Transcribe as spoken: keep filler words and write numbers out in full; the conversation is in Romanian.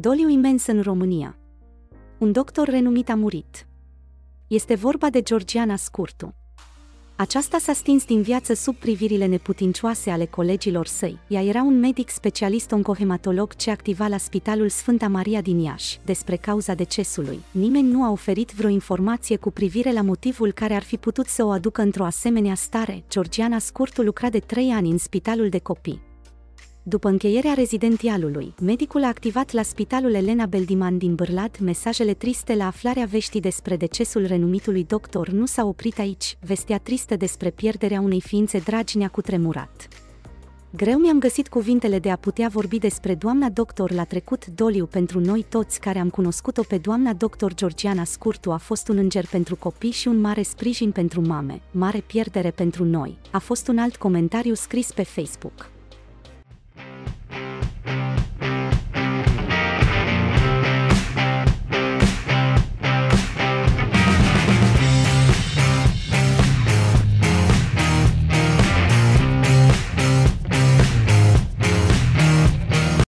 Doliu imens în România. Un doctor renumit a murit. Este vorba de Georgiana Scurtu. Aceasta s-a stins din viață sub privirile neputincioase ale colegilor săi. Ea era un medic specialist oncohematolog ce activa la Spitalul Sfânta Maria din Iași. Despre cauza decesului, nimeni nu a oferit vreo informație cu privire la motivul care ar fi putut să o aducă într-o asemenea stare. Georgiana Scurtu lucra de trei ani în Spitalul de Copii. După încheierea rezidențialului, medicul a activat la Spitalul Elena Beldiman din Bârlad. Mesajele triste la aflarea veștii despre decesul renumitului doctor nu s-a oprit aici. Vestea tristă despre pierderea unei ființe dragi ne-a cutremurat. Greu mi-am găsit cuvintele de a putea vorbi despre doamna doctor. La trecut doliu pentru noi toți care am cunoscut-o pe doamna doctor Georgiana Scurtu. A fost un înger pentru copii și un mare sprijin pentru mame, mare pierdere pentru noi, a fost un alt comentariu scris pe Facebook.